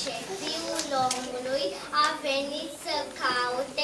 și fiul omului a venit să caute